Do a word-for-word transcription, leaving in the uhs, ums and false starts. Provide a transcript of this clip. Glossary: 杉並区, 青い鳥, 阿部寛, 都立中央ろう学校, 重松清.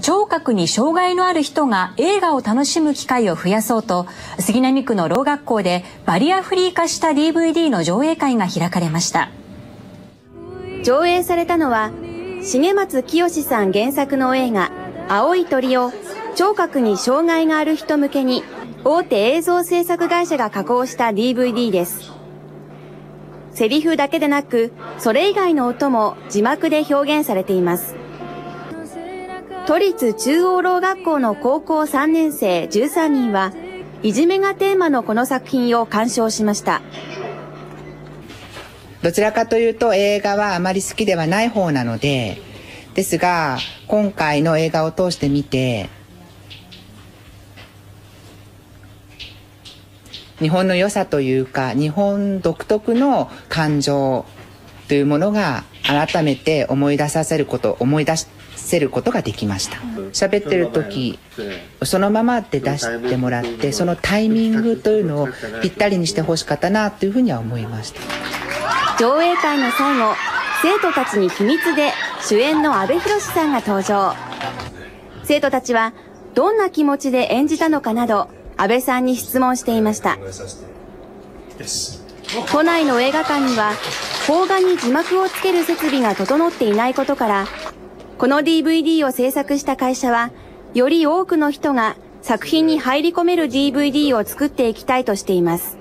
聴覚に障害のある人が映画を楽しむ機会を増やそうと、杉並区のろう学校でバリアフリー化した ディーブイディー の上映会が開かれました。上映されたのは、重松清さん原作の映画「青い鳥」を聴覚に障害がある人向けに大手映像制作会社が加工した ディーブイディー です。セリフだけでなく、それ以外の音も字幕で表現されています。都立中央ろう学校の高校さんねん生じゅうさんにんは、いじめがテーマのこの作品を鑑賞しました。どちらかというと映画はあまり好きではない方なので、ですが、今回の映画を通してみて、日本の良さというか、日本独特の感情というものが改めて思い出させること、思い出せることができました。喋ってる時、そのままで出してもらって、そのタイミングというのをぴったりにしてほしかったなというふうには思いました。上映会の最後、生徒たちに秘密で主演の阿部寛さんが登場。生徒たちはどんな気持ちで演じたのかなど、安倍さんに質問していました。都内の映画館には邦画に字幕をつける設備が整っていないことから、この ディーブイディー を制作した会社は、より多くの人が作品に入り込める ディーブイディー を作っていきたいとしています。